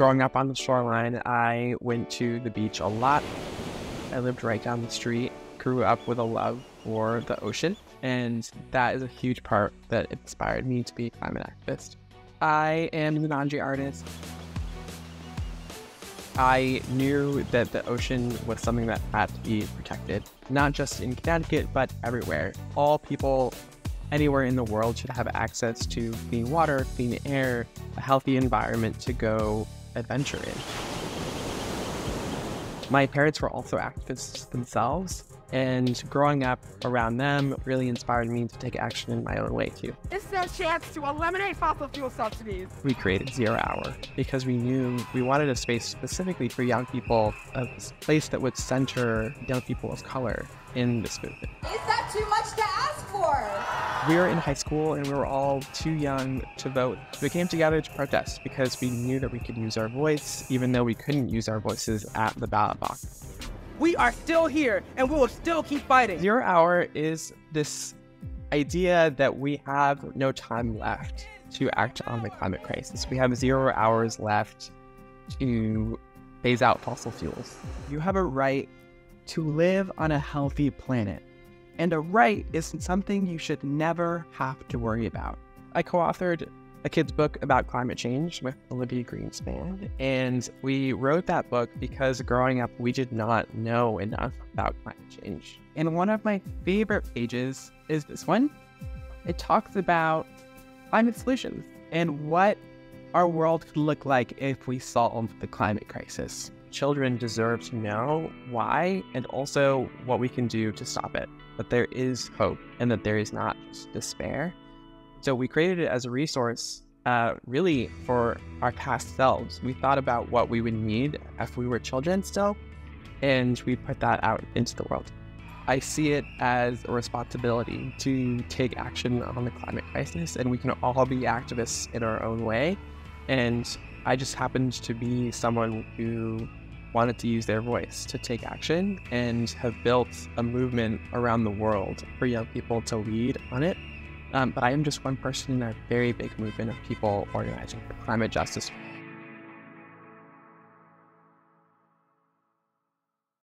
Growing up on the shoreline, I went to the beach a lot. I lived right down the street, grew up with a love for the ocean, and that is a huge part that inspired me to be a climate activist. I am the Zanagee Artis. I knew that the ocean was something that had to be protected, not just in Connecticut, but everywhere. All people anywhere in the world should have access to clean water, clean air, a healthy environment to go adventure in. My parents were also activists themselves, and growing up around them really inspired me to take action in my own way too. This is our chance to eliminate fossil fuel subsidies. We created Zero Hour because we knew we wanted a space specifically for young people, a place that would center young people of color in this movement. Is that too much to ask for? We were in high school and we were all too young to vote. We came together to protest because we knew that we could use our voice, even though we couldn't use our voices at the ballot box. We are still here, and we will still keep fighting. Zero Hour is this idea that we have no time left to act on the climate crisis. We have 0 hours left to phase out fossil fuels. You have a right to live on a healthy planet, and a right is something you should never have to worry about. I co-authored a kid's book about climate change with Olivia Greenspan. And we wrote that book because growing up, we did not know enough about climate change. And one of my favorite pages is this one. It talks about climate solutions and what our world could look like if we solved the climate crisis. Children deserve to know why and also what we can do to stop it, that there is hope and that there is not despair. So we created it as a resource really for our past selves. We thought about what we would need if we were children still, and we put that out into the world. I see it as a responsibility to take action on the climate crisis, and we can all be activists in our own way. And I just happened to be someone who wanted to use their voice to take action and have built a movement around the world for young people to lead on it. But I am just one person in a very big movement of people organizing for climate justice.